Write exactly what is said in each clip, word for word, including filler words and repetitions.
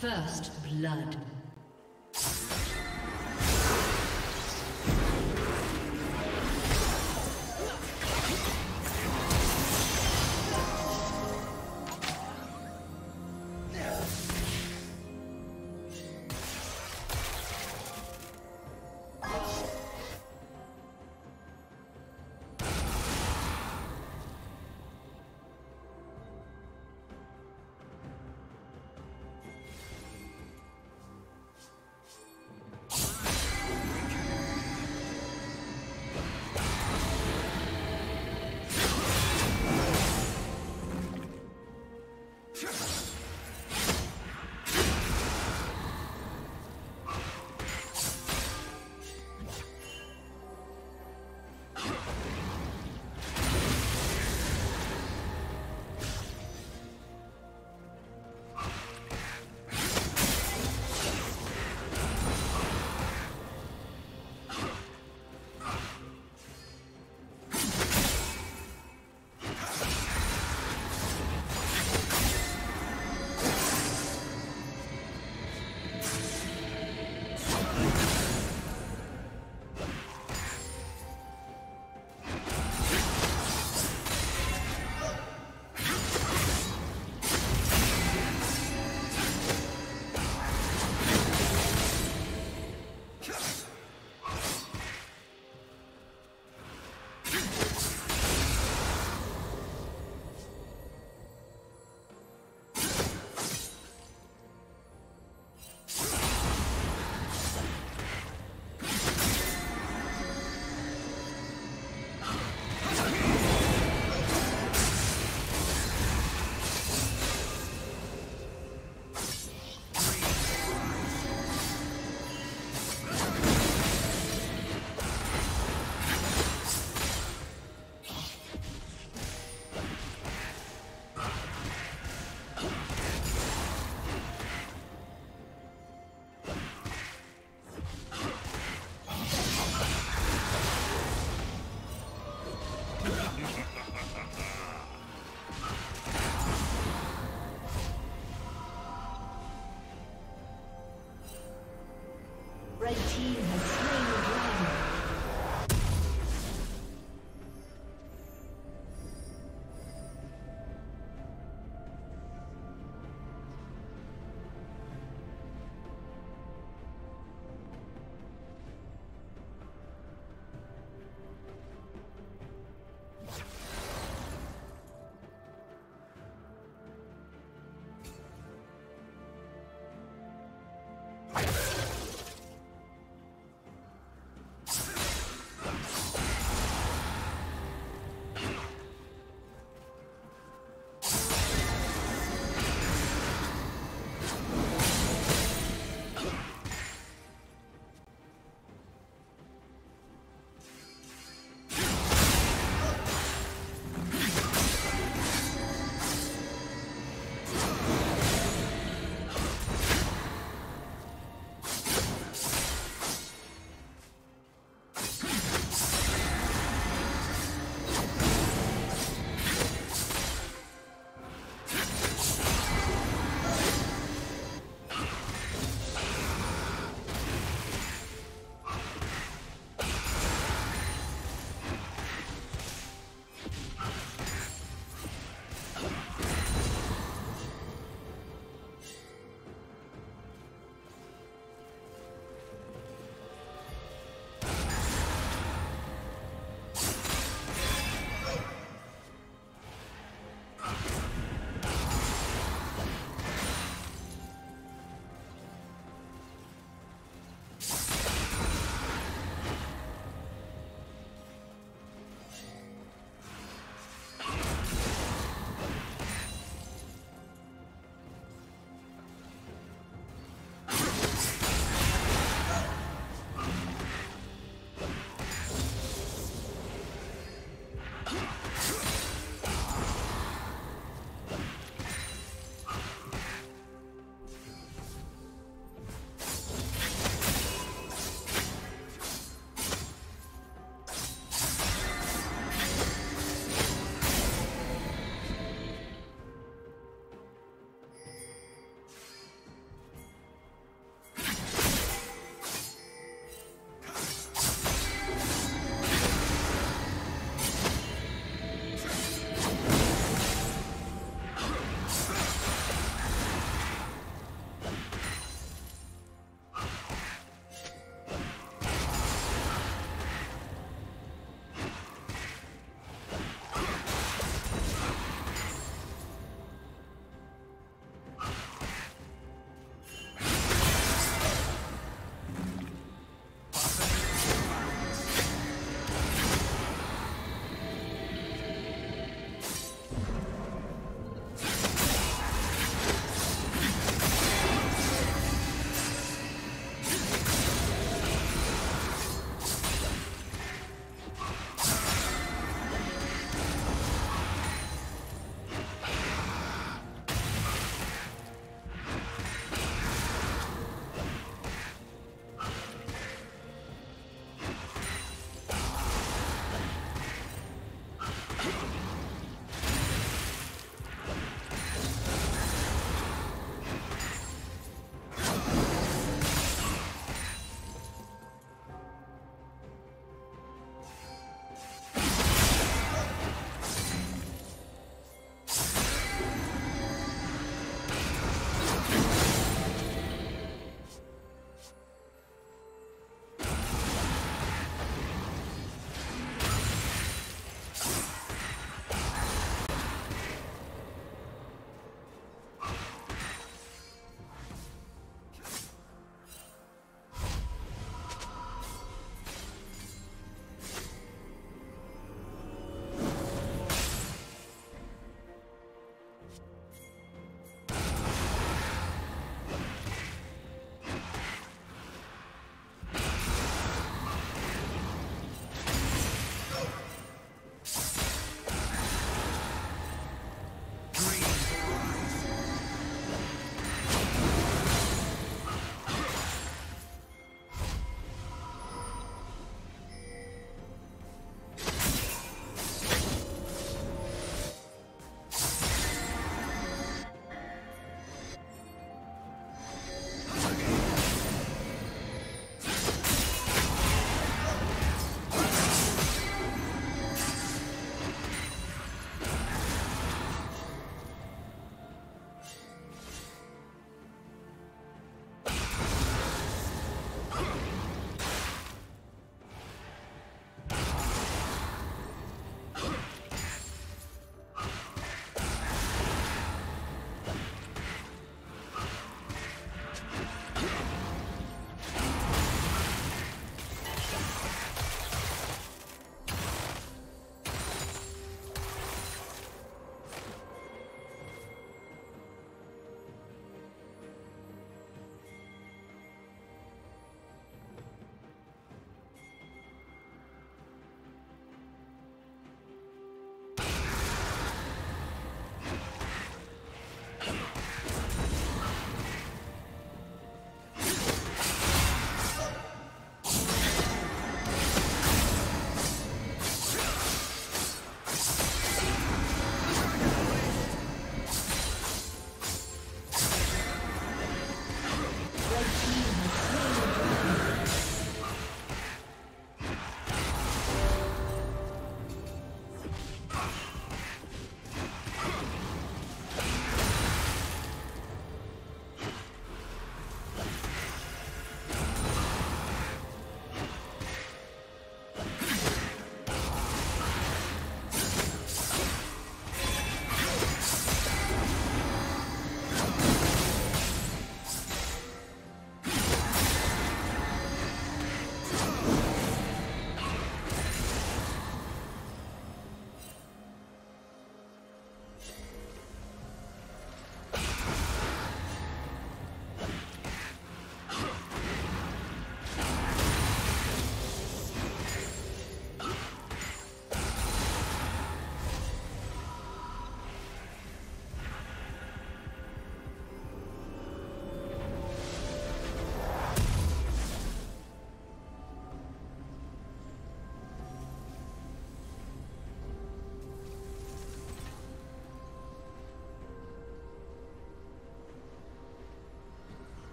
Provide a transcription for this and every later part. First blood.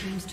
team's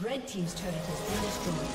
Red team's turret has been destroyed.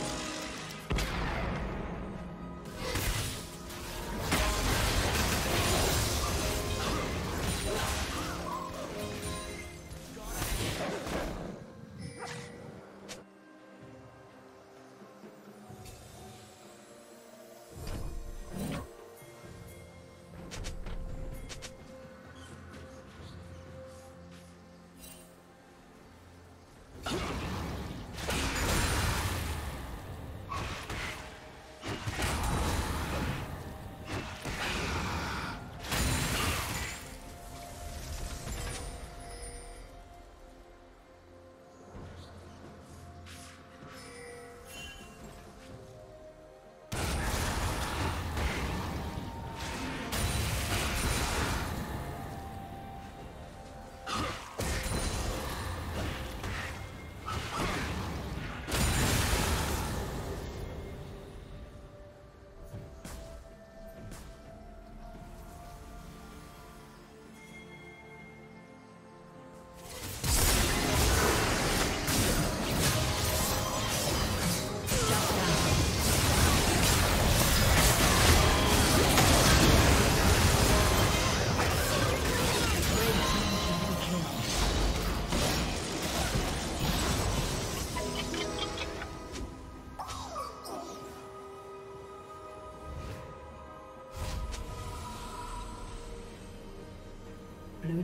Blue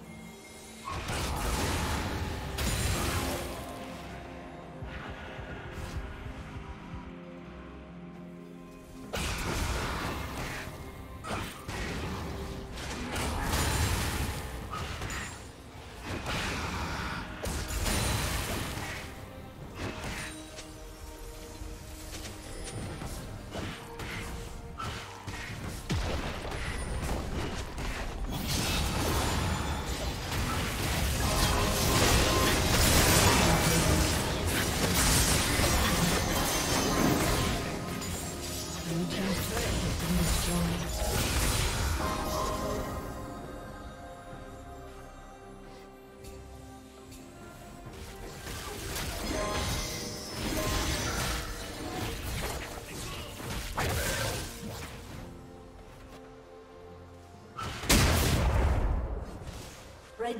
The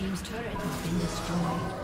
team's turret has been destroyed.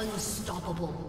Unstoppable.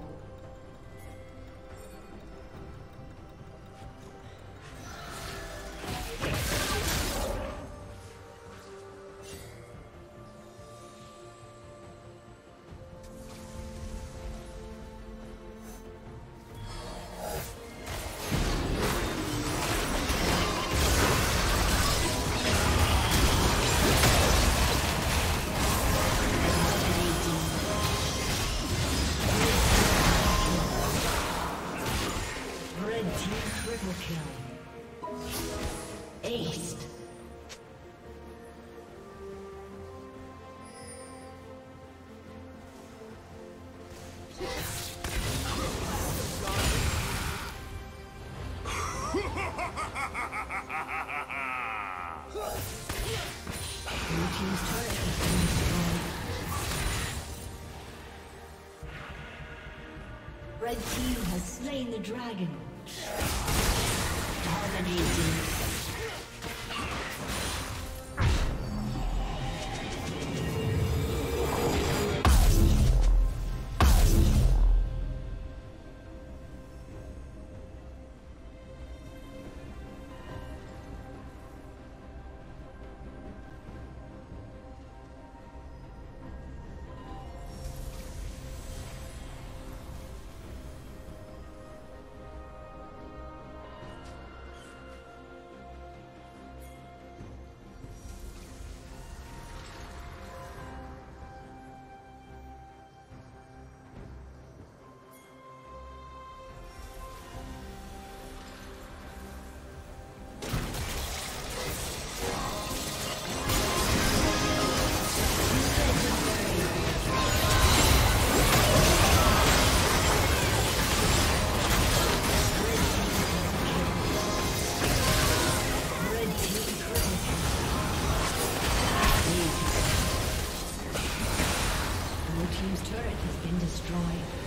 Red team has slain the dragon. Dominating. Team's turret has been destroyed.